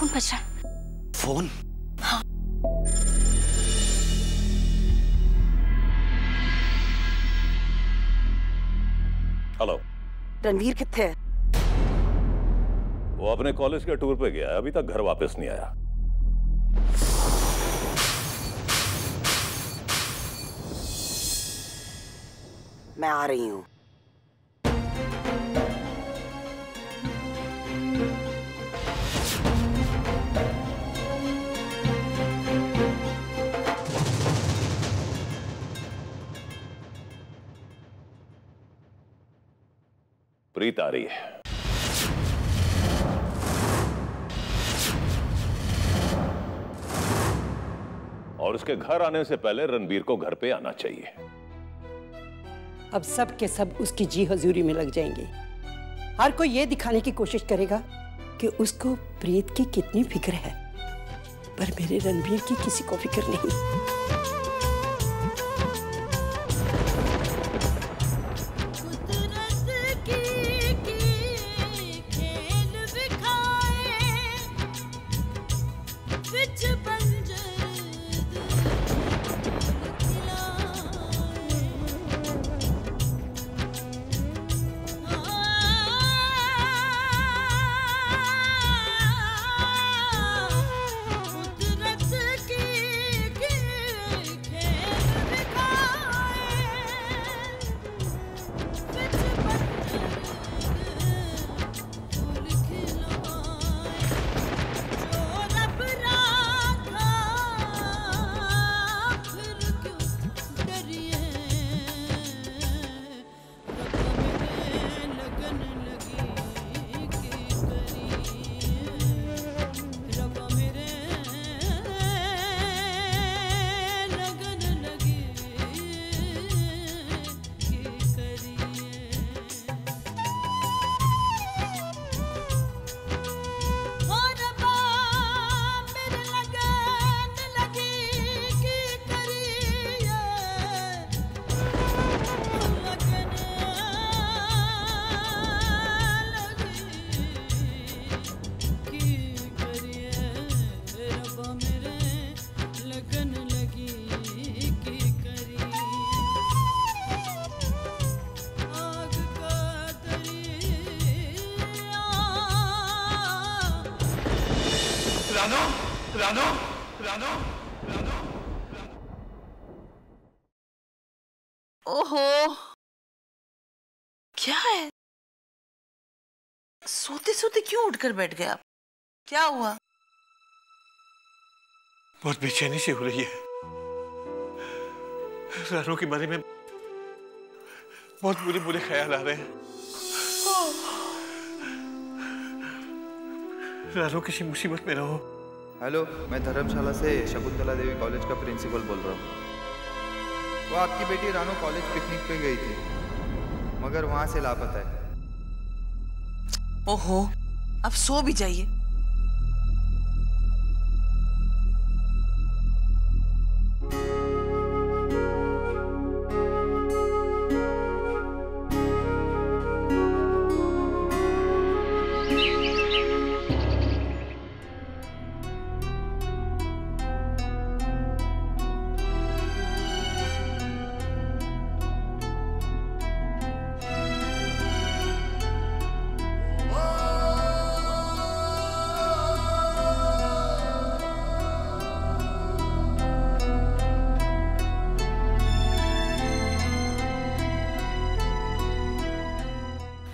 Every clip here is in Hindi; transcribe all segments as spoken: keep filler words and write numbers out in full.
फोन बज रहा है। फोन? हाँ। हेलो। रणवीर किथे है? वो अपने कॉलेज के टूर पे गया है, अभी तक घर वापस नहीं आया। मैं आ रही हूं। प्रीत आ रही है। और उसके घर आने से पहले रणबीर को घर पे आना चाहिए। अब सब के सब उसकी जी हजूरी में लग जाएंगे। हर कोई ये दिखाने की कोशिश करेगा कि उसको प्रीत की कितनी फिक्र है, पर मेरे रणबीर की किसी को फिक्र नहीं। रानो, रानो, रानो, रानो, रानो। ओहो, क्या है? सोते सोते क्यों उठकर बैठ गया? क्या हुआ? बहुत बेचैनी सी हो रही है। रानो के बारे में बहुत बुरे बुरे ख्याल आ रहे हैं। रानो किसी मुसीबत में ना हो। हेलो, मैं धर्मशाला से शकुंतला देवी कॉलेज का प्रिंसिपल बोल रहा हूँ। वो आपकी बेटी रानो कॉलेज पिकनिक पे गई थी, मगर वहाँ से लापता है। ओहो, अब सो भी जाइए।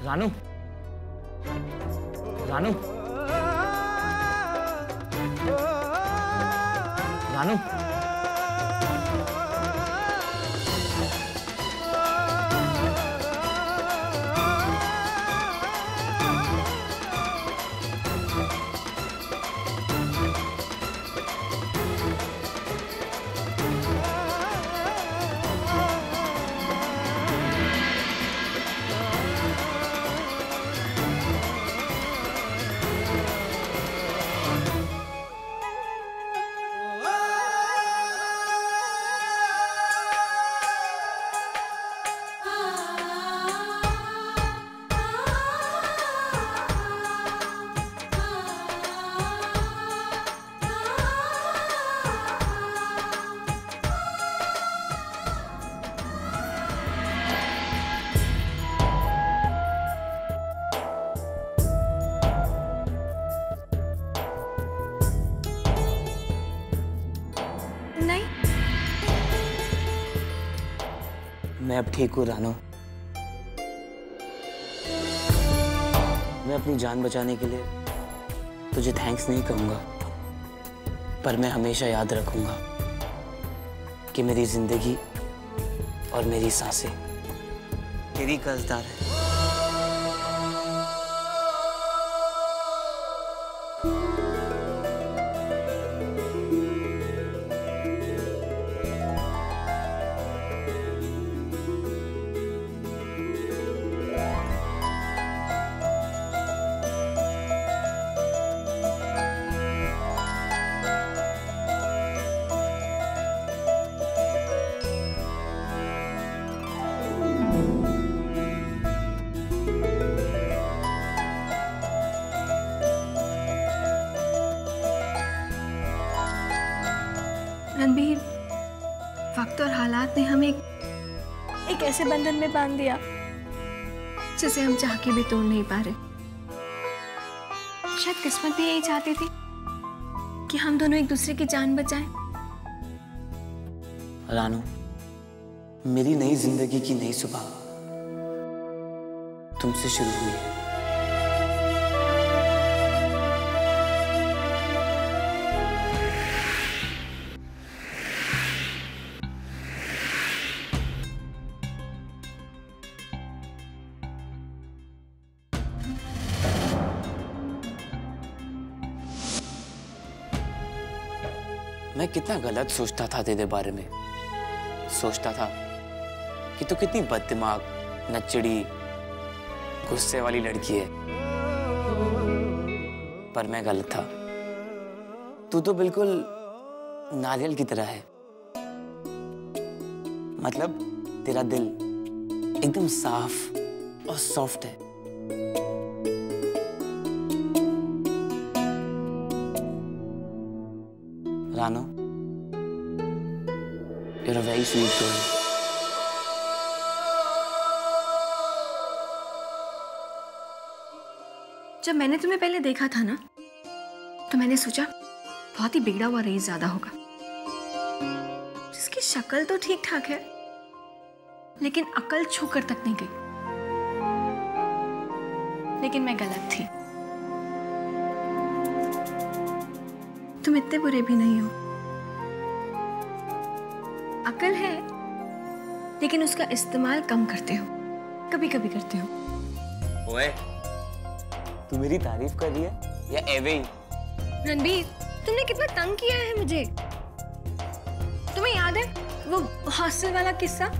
रानू, रानू, रानू, मैं अब ठीक हूँ रानो। मैं अपनी जान बचाने के लिए तुझे थैंक्स नहीं कहूँगा, पर मैं हमेशा याद रखूँगा कि मेरी जिंदगी और मेरी सांसें तेरी कर्जदार है। रणबीर, वक्त और हालात ने हमें एक, एक ऐसे बंधन में बांध दिया जिसे हम चाह के भी तोड़ नहीं पा रहे। शायद किस्मत भी यही चाहती थी कि हम दोनों एक दूसरे की जान बचाएं। रानू, मेरी नई जिंदगी की नई सुबह तुमसे शुरू हुई है। मैं कितना गलत सोचता था तेरे बारे में। सोचता था कि तू कितनी बददिमाग, नचड़ी, गुस्से वाली लड़की है, पर मैं गलत था। तू तो बिल्कुल नारियल की तरह है। मतलब तेरा दिल एकदम साफ और सॉफ्ट है। रानो, you're a very sweet girl. जब मैंने तुम्हें पहले देखा था ना, तो मैंने सोचा बहुत ही बिगड़ा हुआ रईस ज्यादा होगा। इसकी शक्ल तो ठीक ठाक है, लेकिन अकल छू कर तक नहीं गई। लेकिन मैं गलत थी। तुम इतने बुरे भी नहीं हो। अकल है, लेकिन उसका इस्तेमाल कम करते हो, कभी कभी करते हो। ओए, तू मेरी तारीफ कर रही है या एवे ही? रणबीर, तुमने कितना तंग किया है मुझे। तुम्हें याद है वो हॉस्टल वाला किस्सा?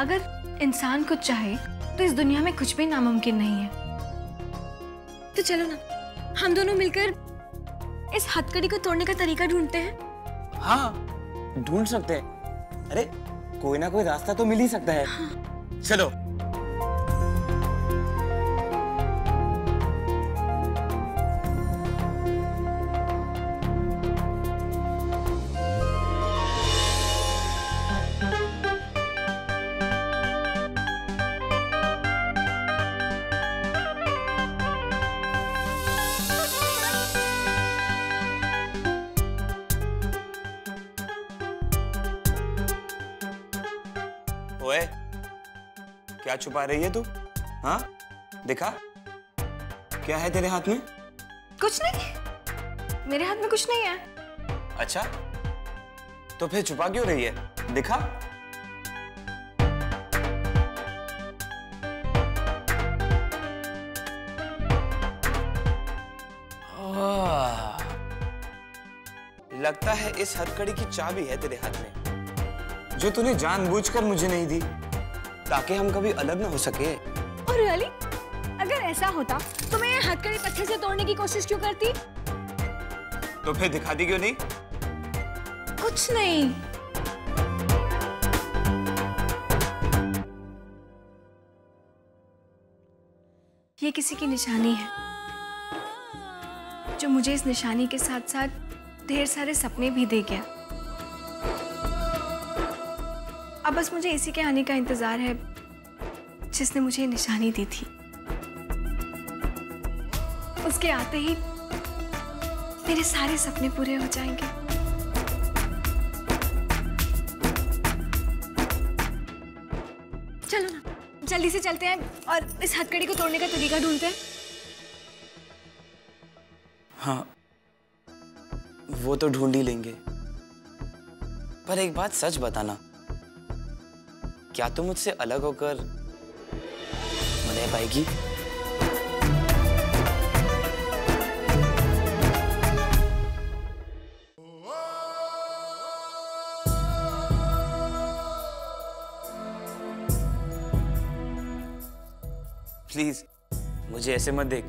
अगर इंसान कुछ चाहे तो इस दुनिया में कुछ भी नामुमकिन नहीं है। तो चलो ना, हम दोनों मिलकर इस हथकड़ी को तोड़ने का तरीका ढूंढते हैं। हाँ, ढूंढ सकते हैं। अरे कोई ना कोई रास्ता तो मिल ही सकता है। हाँ। चलो। ओए, क्या छुपा रही है तू? हाँ, दिखा, क्या है तेरे हाथ में? कुछ नहीं, मेरे हाथ में कुछ नहीं है। अच्छा, तो फिर छुपा क्यों रही है? दिखा। लगता है इस हथकड़ी की चाबी है तेरे हाथ में, जो तूने जानबूझकर मुझे नहीं दी ताकि हम कभी अलग ना हो सके। और रियली अगर ऐसा होता तो मैं ये हथकड़ी पत्थर से तोड़ने की कोशिश क्यों करती? तो फिर दिखाती क्यों नहीं? कुछ नहीं। ये किसी की निशानी है, जो मुझे इस निशानी के साथ साथ ढेर सारे सपने भी दे गया। अब बस मुझे इसी के आने का इंतजार है जिसने मुझे निशानी दी थी। उसके आते ही मेरे सारे सपने पूरे हो जाएंगे। चलो ना, जल्दी से चलते हैं और इस हथकड़ी को तोड़ने का तरीका ढूंढते हैं। हाँ, वो तो ढूंढ ही लेंगे, पर एक बात सच बताना, क्या तुम मुझसे अलग होकर मने पाएगी? प्लीज मुझे ऐसे मत देख,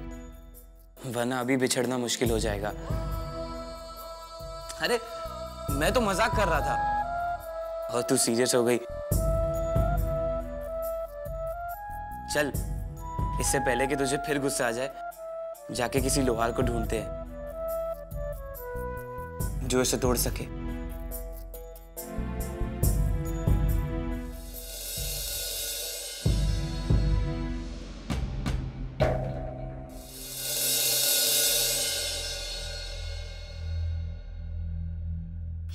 वरना अभी बिछड़ना मुश्किल हो जाएगा। अरे मैं तो मजाक कर रहा था और तू सीरियस हो गई। चल, इससे पहले कि तुझे फिर गुस्सा आ जाए, जाके किसी लोहार को ढूंढते हैं जो इसे तोड़ सके।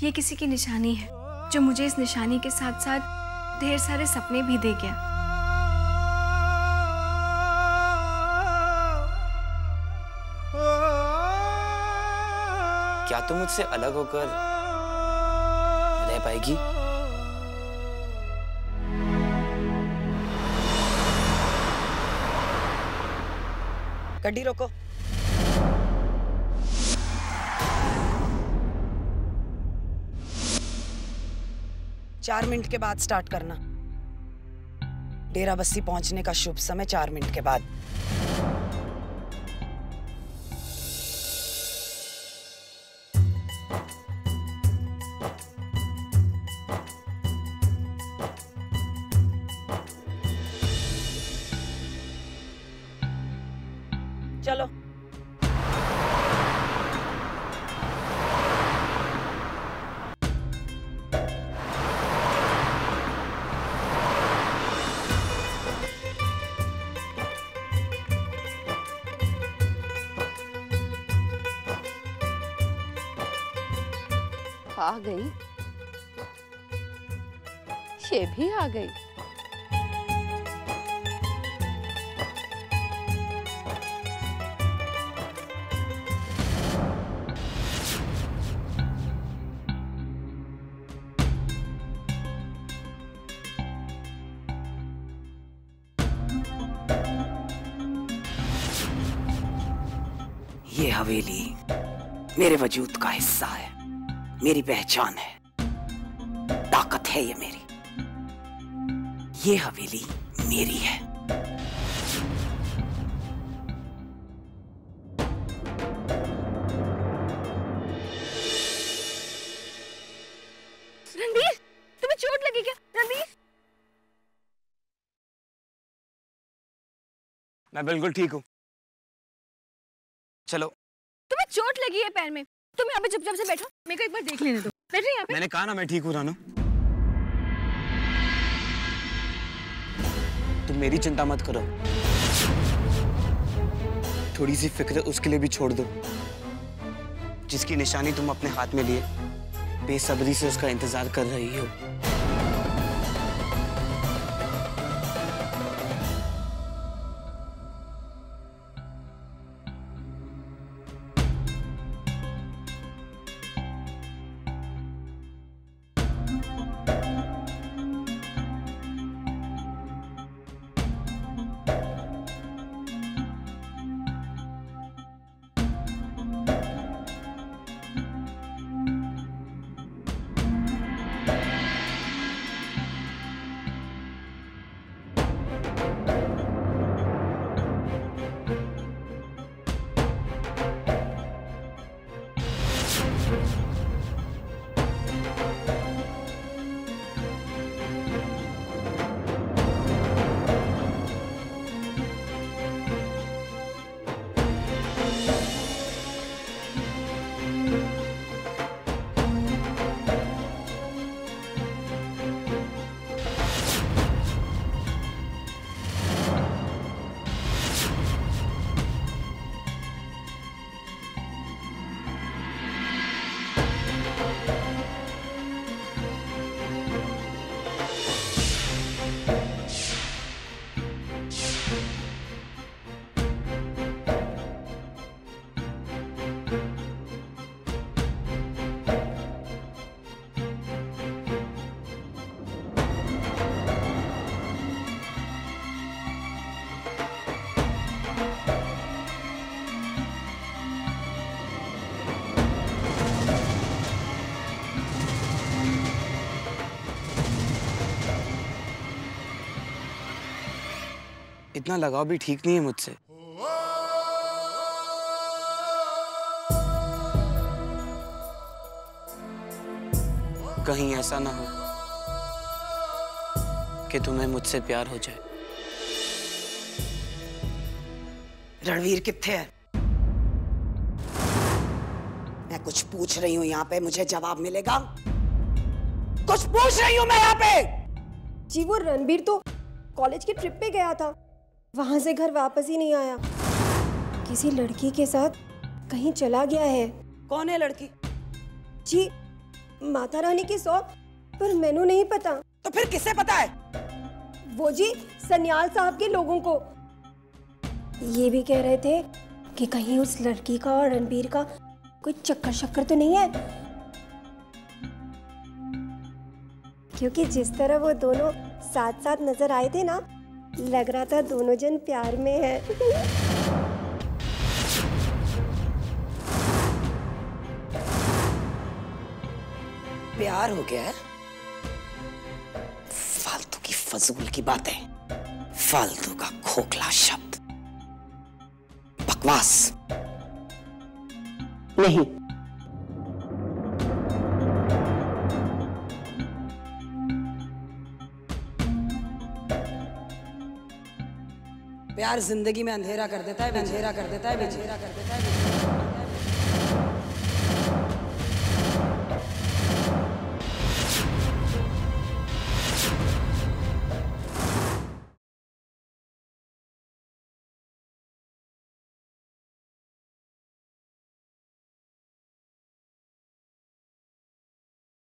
ये किसी की निशानी है जो मुझे इस निशानी के साथ साथ ढेर सारे सपने भी दे गया। क्या तुम मुझसे अलग होकर रह पाएगी? गड्डी रोको। चार मिनट के बाद स्टार्ट करना। डेराबस्सी पहुंचने का शुभ समय चार मिनट के बाद। चलो आ गई, ये भी आ गई। ये हवेली मेरे वजूद का हिस्सा है, मेरी पहचान है, ताकत है ये मेरी। ये हवेली मेरी है। रणवीर, तुम्हें चोट लगी क्या? रणवीर, मैं बिल्कुल ठीक हूँ। चलो। तुम्हें चोट लगी है पैर में, तुम यहाँ पे चुपचाप से बैठो, मेरे को एक बार देख लेने दो। बैठ यहाँ पे। मैंने कहा ना मैं ठीक हूँ रानू। तुम मेरी चिंता मत करो, थोड़ी सी फिक्र उसके लिए भी छोड़ दो जिसकी निशानी तुम अपने हाथ में लिए बेसब्री से उसका इंतजार कर रही हो। इतना लगाव भी ठीक नहीं है मुझसे। कहीं ऐसा ना हो कि तुम्हें मुझसे प्यार हो जाए। रणवीर किथे है? मैं कुछ पूछ रही हूँ, यहाँ पे मुझे जवाब मिलेगा? कुछ पूछ रही हूँ मैं यहाँ पे? जी वो रणवीर तो कॉलेज के ट्रिप पे गया था, वहां से घर वापस ही नहीं आया। किसी लड़की के साथ कहीं चला गया है। कौन है लड़की? जी माता रानी की सौंप, पर मैनू नहीं पता। तो फिर किसे पता है? वो जी सन्याल साहब के लोगों को। ये भी कह रहे थे कि कहीं उस लड़की का और रणबीर का कोई चक्कर शक्कर तो नहीं है, क्योंकि जिस तरह वो दोनों साथ साथ नजर आए थे ना, लग रहा था दोनों जन प्यार में है। प्यार हो गया है? फालतू की फजूल की बातें, फालतू का खोखला शब्द, बकवास। नहीं, प्यार जिंदगी में अंधेरा कर देता है, अंधेरा कर देता है, अंधेरा कर देता है।